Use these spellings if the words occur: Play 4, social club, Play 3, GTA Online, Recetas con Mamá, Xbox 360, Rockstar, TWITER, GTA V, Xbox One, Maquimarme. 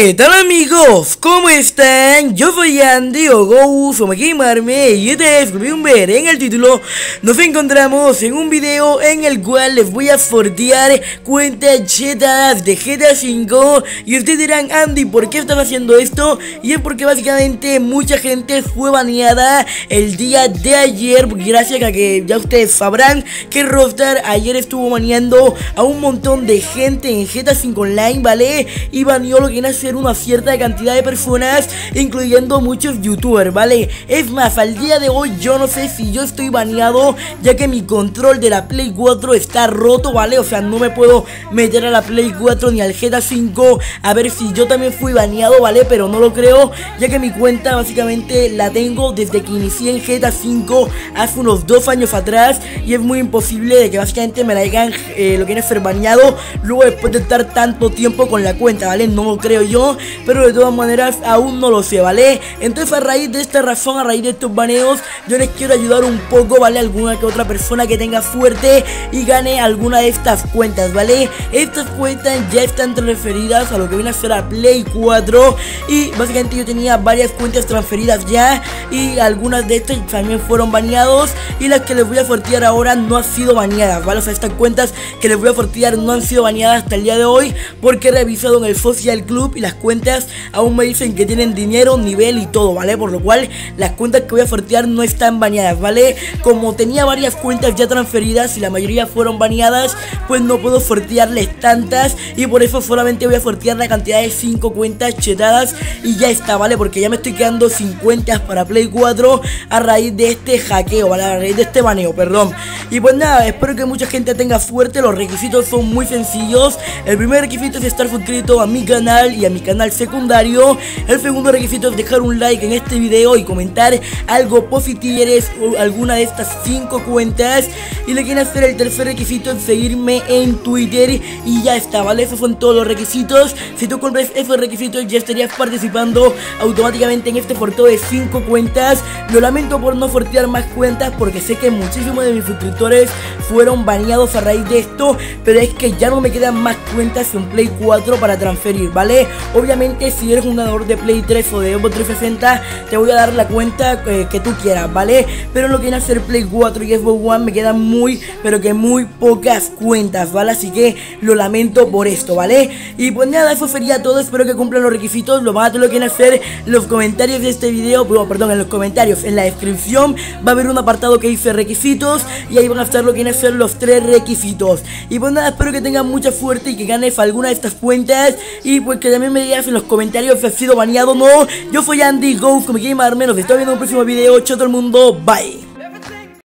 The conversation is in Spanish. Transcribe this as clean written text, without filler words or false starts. ¿Qué tal amigos? ¿Cómo están? Yo soy Andy o Ghost o Maquimarme y esta vez, como pueden ver en el título, nos encontramos en un video en el cual les voy a sortear cuentas chetas de GTA V. Y ustedes dirán, Andy, ¿por qué estás haciendo esto? Y es porque básicamente mucha gente fue baneada el día de ayer, gracias a que ya ustedes sabrán que Rockstar ayer estuvo baneando a un montón de gente en GTA V Online, ¿vale? Y baneó lo que viene a ser una cierta cantidad de personas, incluyendo muchos youtubers, ¿vale? Es más, al día de hoy yo no sé si yo estoy baneado, ya que mi control de la Play 4 está roto, ¿vale? O sea, no me puedo meter a la Play 4 ni al GTA 5 a ver si yo también fui baneado, ¿vale? Pero no lo creo, ya que mi cuenta básicamente la tengo desde que inicié en GTA 5 hace unos 2 años atrás, y es muy imposible de que básicamente me la hayan lo que viene a ser baneado luego después de estar tanto tiempo con la cuenta, ¿vale? No lo creo yo, pero de todas maneras aún no lo sé, ¿vale? Entonces a raíz de esta razón, a raíz de estos baneos, yo les quiero ayudar un poco, ¿vale? Alguna que otra persona que tenga suerte y gane alguna de estas cuentas, ¿vale? Estas cuentas ya están transferidas a lo que viene a ser a Play 4 y básicamente yo tenía varias cuentas transferidas ya y algunas de estas también fueron baneados, y las que les voy a sortear ahora no han sido baneadas, ¿vale? O sea, estas cuentas que les voy a sortear no han sido baneadas hasta el día de hoy porque he revisado en el social club y las cuentas aún me dicen que tienen dinero, nivel y todo, ¿vale? Por lo cual las cuentas que voy a sortear no están baneadas, ¿vale? Como tenía varias cuentas ya transferidas y la mayoría fueron baneadas, pues no puedo sortearles tantas, y por eso solamente voy a sortear la cantidad de 5 cuentas chetadas y ya está, ¿vale? Porque ya me estoy quedando sin cuentas para Play 4 a raíz de este hackeo, ¿vale? A raíz de este baneo, perdón. Y pues nada, espero que mucha gente tenga suerte. Los requisitos son muy sencillos. El primer requisito es estar suscrito a mi canal y a mi canal secundario. El segundo requisito es dejar un like en este video y comentar algo positivo, eres alguna de estas 5 cuentas. Y le quieren hacer el tercer requisito es seguirme en Twitter y ya está, ¿vale? Esos son todos los requisitos. Si tú cumples esos requisitos ya estarías participando automáticamente en este sorteo de 5 cuentas. Lo lamento por no sortear más cuentas porque sé que muchísimos de mis suscriptores fueron baneados a raíz de esto, pero es que ya no me quedan más cuentas en Play 4 para transferir, ¿vale? Obviamente si eres un ganador de Play 3 o de Xbox 360 te voy a dar la cuenta que tú quieras, ¿vale? Pero lo que viene a ser Play 4 y Xbox One me quedan muy, pero que muy pocas cuentas, ¿vale? Así que lo lamento por esto, ¿vale? Y pues nada, eso sería todo. Espero que cumplan los requisitos. Lo más a todo lo que viene a ser los comentarios de este video, perdón, en los comentarios, en la descripción va a haber un apartado que dice requisitos y ahí van a estar lo que viene a ser los 3 requisitos. Y pues nada, espero que tengan mucha suerte y que ganes alguna de estas cuentas, y pues que también me digas en los comentarios si has sido baneado o no. Yo soy Andy Ghost, como Gamer, menos. Estoy viendo en un próximo video. Chao todo el mundo, bye.